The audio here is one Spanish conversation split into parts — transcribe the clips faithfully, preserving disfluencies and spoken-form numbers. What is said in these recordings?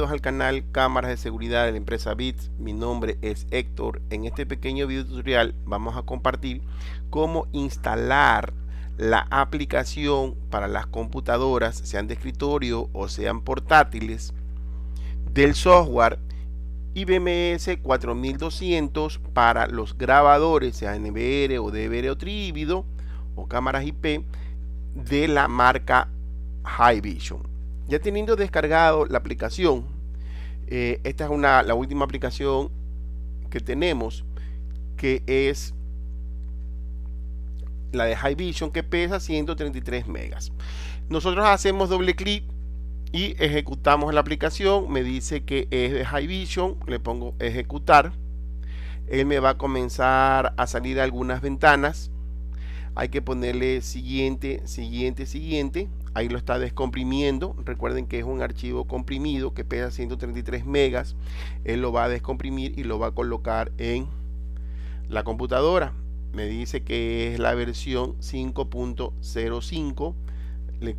Bienvenidos al canal Cámaras de Seguridad de la empresa Bits. Mi nombre es Héctor. En este pequeño video tutorial vamos a compartir cómo instalar la aplicación para las computadoras, sean de escritorio o sean portátiles, del software I B M S cuatro mil doscientos para los grabadores, sea N V R o D V R o trívido o cámaras I P de la marca HIKVISION. Ya teniendo descargado la aplicación, eh, esta es una, la última aplicación que tenemos, que es la de HIKVISION, que pesa ciento treinta y tres megas. Nosotros hacemos doble clic y ejecutamos la aplicación. Me dice que es de HIKVISION, le pongo ejecutar. Él me va a comenzar a salir algunas ventanas. Hay que ponerle siguiente, siguiente, siguiente. Ahí lo está descomprimiendo. Recuerden que es un archivo comprimido que pesa ciento treinta y tres megas. Él lo va a descomprimir y lo va a colocar en la computadora. Me dice que es la versión cinco punto cero cinco. Le,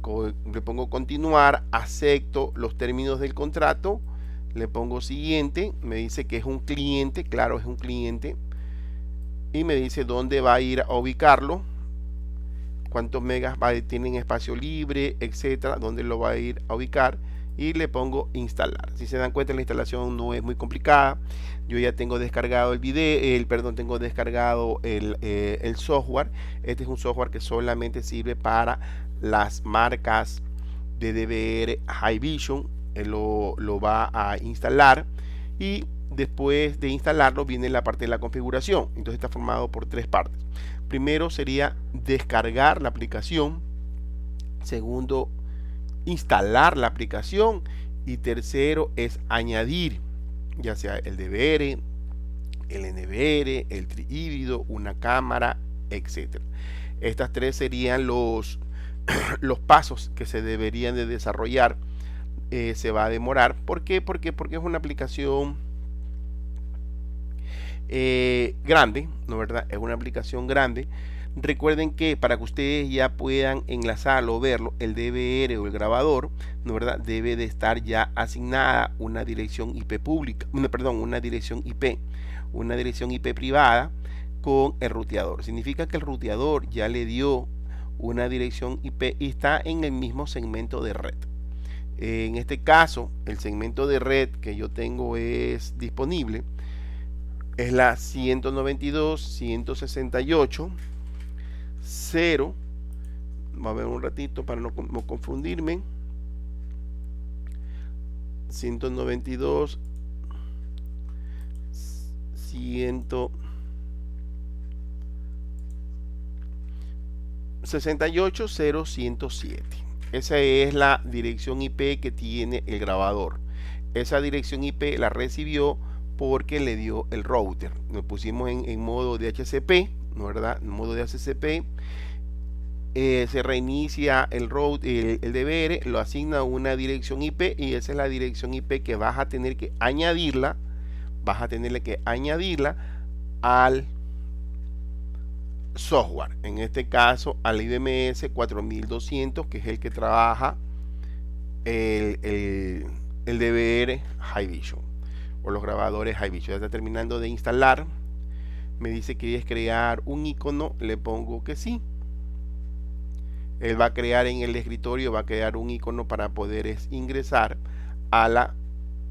le pongo continuar, acepto los términos del contrato, le pongo siguiente. Me dice que es un cliente, claro, es un cliente, y me dice dónde va a ir a ubicarlo, cuántos megas va, tienen espacio libre, etcétera, dónde lo va a ir a ubicar, y le pongo instalar. Si se dan cuenta, la instalación no es muy complicada. Yo ya tengo descargado el video, el perdón, tengo descargado el, eh, el software. Este es un software que solamente sirve para las marcas de D V R HIKVISION. Él lo, lo va a instalar, y después de instalarlo viene la parte de la configuración. Entonces está formado por tres partes. Primero sería descargar la aplicación, segundo, instalar la aplicación, y tercero es añadir ya sea el D V R, el N V R, el trihíbrido, una cámara, etcétera. Estas tres serían los, los pasos que se deberían de desarrollar. Eh, se va a demorar. ¿Por qué? ¿Por qué? Porque es una aplicación eh, grande, ¿no verdad? Es una aplicación grande. Recuerden que para que ustedes ya puedan enlazarlo o verlo, el D V R o el grabador, ¿no verdad?, debe de estar ya asignada una dirección I P pública, no, perdón, una dirección I P, una dirección I P privada con el ruteador. Significa que el ruteador ya le dio una dirección I P y está en el mismo segmento de red. En este caso, el segmento de red que yo tengo es disponible, es la ciento noventa y dos punto ciento sesenta y ocho punto cero. Va a ver un ratito para no, no confundirme. ciento noventa y dos punto ciento sesenta y ocho punto cero punto ciento siete. Esa es la dirección I P que tiene el grabador. Esa dirección I P la recibió porque le dio el router. Nos pusimos en, en modo D H C P, ¿no verdad? En modo D H C P. Eh, se reinicia el, route, el, el D V R, lo asigna una dirección I P, y esa es la dirección I P que vas a tener que añadirla. Vas a tener que añadirla al software, en este caso al I B M S cuatro mil doscientos, que es el que trabaja el, el, el D V R HIKVISION o los grabadores HIKVISION. Ya está terminando de instalar. Me dice que es crear un icono, le pongo que sí. Él va a crear en el escritorio, va a crear un icono para poder ingresar a la,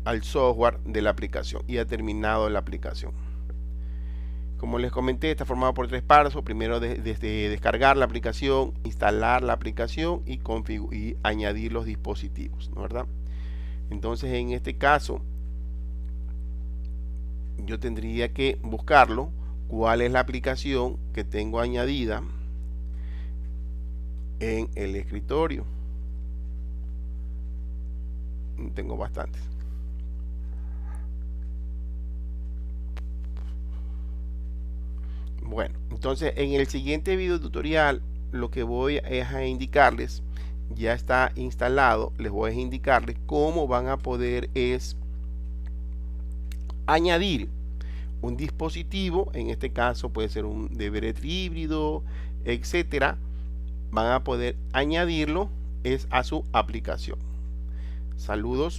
al software de la aplicación, y ha terminado la aplicación. Como les comenté, está formado por tres pasos. Primero, desde de, de descargar la aplicación, instalar la aplicación y, y añadir los dispositivos, ¿no verdad? Entonces, en este caso, yo tendría que buscarlo. ¿Cuál es la aplicación que tengo añadida en el escritorio? Tengo bastantes. Bueno, entonces en el siguiente video tutorial lo que voy es a indicarles, ya está instalado, les voy a indicarles cómo van a poder es añadir un dispositivo. En este caso puede ser un D V R híbrido, etcétera. Van a poder añadirlo es a su aplicación. Saludos.